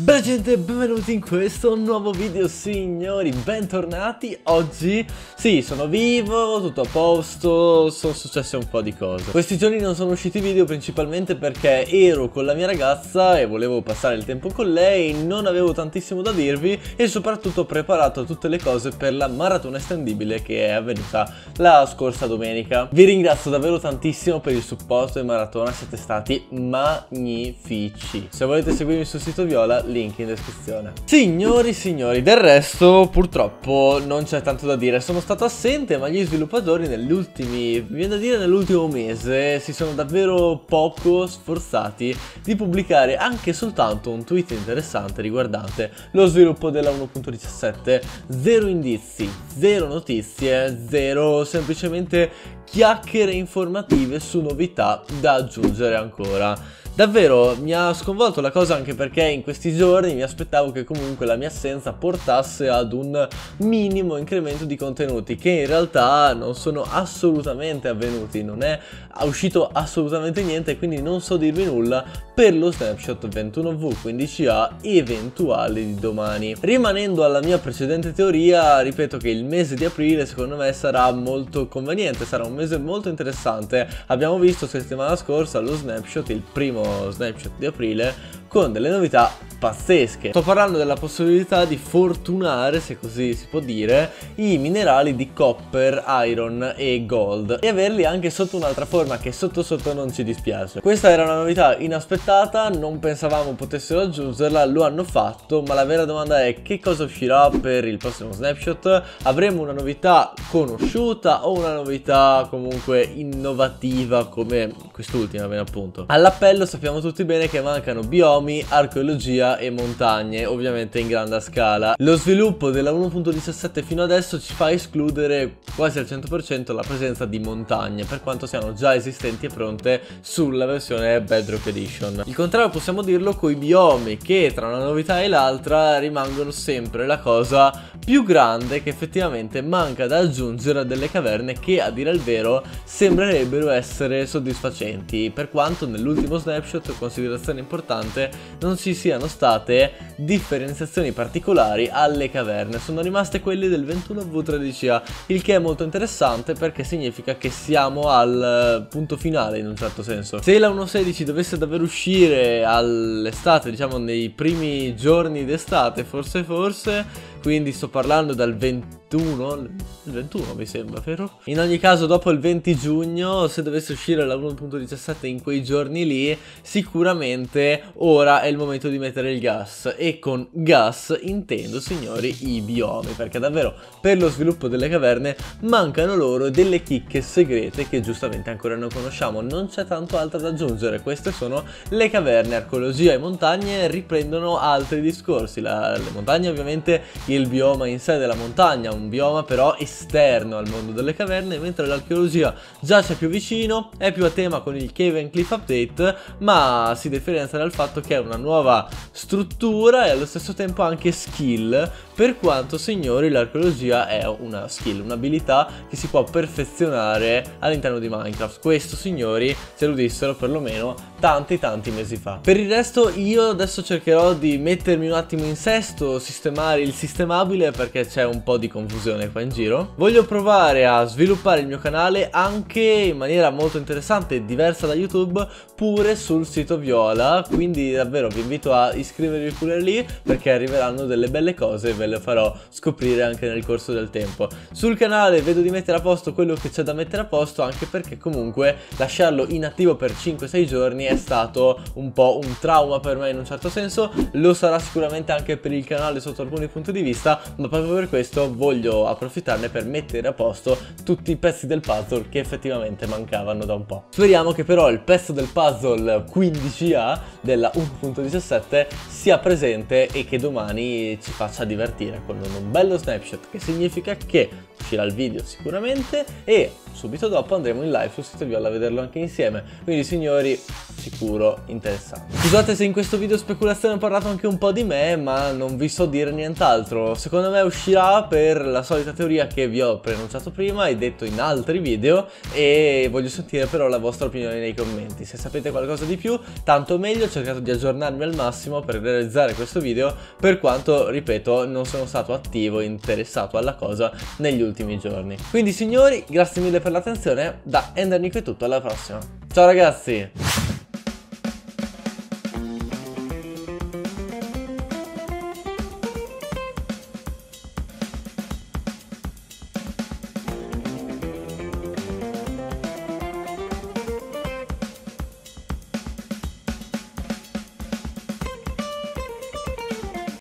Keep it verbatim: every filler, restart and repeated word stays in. Bella gente, benvenuti in questo nuovo video, signori, bentornati. Oggi, sì, sono vivo, tutto a posto, sono successe un po' di cose. Questi giorni non sono usciti video principalmente perché ero con la mia ragazza e volevo passare il tempo con lei, non avevo tantissimo da dirvi e soprattutto ho preparato tutte le cose per la maratona estendibile che è avvenuta la scorsa domenica. Vi ringrazio davvero tantissimo per il supporto e maratona, siete stati magnifici. Se volete seguirmi sul sito viola, link in descrizione. Signori, signori, del resto purtroppo non c'è tanto da dire. Sono stato assente, ma gli sviluppatori negli ultimi, viene da dire nell'ultimo mese, si sono davvero poco sforzati di pubblicare anche soltanto un tweet interessante riguardante lo sviluppo della uno punto diciassette. Zero indizi, zero notizie, zero semplicemente chiacchiere informative su novità da aggiungere ancora. Davvero mi ha sconvolto la cosa, anche perché in questi giorni mi aspettavo che comunque la mia assenza portasse ad un minimo incremento di contenuti, che in realtà non sono assolutamente avvenuti, non è uscito assolutamente niente, quindi non so dirvi nulla per lo snapshot ventuno W quindici A eventuali di domani. Rimanendo alla mia precedente teoria, ripeto che il mese di aprile secondo me sarà molto conveniente, sarà un mese molto interessante. Abbiamo visto settimana scorsa lo snapshot, il primo snapshot di aprile, con delle novità pazzesche. Sto parlando della possibilità di fortunare, se così si può dire, i minerali di copper, iron e gold e averli anche sotto un'altra forma che sotto sotto non ci dispiace. Questa era una novità inaspettata, non pensavamo potessero aggiungerla, lo hanno fatto, ma la vera domanda è: che cosa uscirà per il prossimo snapshot? Avremo una novità conosciuta o una novità comunque innovativa come quest'ultima? Ben appunto, all'appello sappiamo tutti bene che mancano biomi, archeologia e montagne, ovviamente in grande scala. Lo sviluppo della uno punto diciassette fino adesso ci fa escludere quasi al cento per cento la presenza di montagne, per quanto siano già esistenti e pronte sulla versione Bedrock Edition. Il contrario possiamo dirlo coi biomi, che tra una novità e l'altra rimangono sempre la cosa più grande che effettivamente manca da aggiungere a delle caverne che, a dire il vero, sembrerebbero essere soddisfacenti, per quanto nell'ultimo snapshot, considerazione importante, non ci siano stati state differenziazioni particolari alle caverne. Sono rimaste quelle del ventuno W tredici A, il che è molto interessante perché significa che siamo al punto finale in un certo senso. Se la uno punto sedici dovesse davvero uscire all'estate, diciamo nei primi giorni d'estate, forse forse, quindi sto parlando dal ventuno, il ventuno mi sembra, vero? In ogni caso dopo il venti giugno, se dovesse uscire la uno punto diciassette in quei giorni lì, sicuramente ora è il momento di mettere il gas, e con gas intendo, signori, i biomi, perché davvero per lo sviluppo delle caverne mancano loro delle chicche segrete che giustamente ancora non conosciamo. Non c'è tanto altro da aggiungere, queste sono le caverne. Archeologia e montagne riprendono altri discorsi, la, le montagne ovviamente, il bioma in sé della montagna, un bioma però esterno al mondo delle caverne, mentre l'archeologia già c'è più vicino, è più a tema con il Caves and Cliffs update, ma si differenzia dal fatto che è una nuova struttura e allo stesso tempo anche skill, per quanto, signori, l'archeologia è una skill, un'abilità che si può perfezionare all'interno di Minecraft. Questo, signori, se lo dissero perlomeno tanti tanti mesi fa. Per il resto io adesso cercherò di mettermi un attimo in sesto, sistemare il sistema perché c'è un po' di confusione qua in giro. Voglio provare a sviluppare il mio canale anche in maniera molto interessante e diversa da YouTube, pure sul sito viola, quindi davvero vi invito a iscrivervi pure lì perché arriveranno delle belle cose e ve le farò scoprire anche nel corso del tempo. Sul canale vedo di mettere a posto quello che c'è da mettere a posto, anche perché comunque lasciarlo inattivo per cinque sei giorni è stato un po' un trauma per me in un certo senso, lo sarà sicuramente anche per il canale sotto alcuni punti di vista, ma proprio per questo voglio approfittarne per mettere a posto tutti i pezzi del puzzle che effettivamente mancavano da un po'. Speriamo che però il pezzo del puzzle quindici A della uno punto diciassette sia presente e che domani ci faccia divertire con un bello snapshot, che significa che uscirà il video sicuramente e subito dopo andremo in live sul sito viola a vederlo anche insieme, quindi signori sicuro interessante. Scusate se in questo video speculazione ho parlato anche un po' di me, ma non vi so dire nient'altro. Secondo me uscirà per la solita teoria che vi ho preannunciato prima e detto in altri video, e voglio sentire però la vostra opinione nei commenti. Se sapete qualcosa di più tanto meglio, ho cercato di aggiornarmi al massimo per realizzare questo video, per quanto ripeto non sono stato attivo e interessato alla cosa negli ultimi giorni. Quindi signori grazie mille per l'attenzione, da EnderNico è tutto, alla prossima, ciao ragazzi!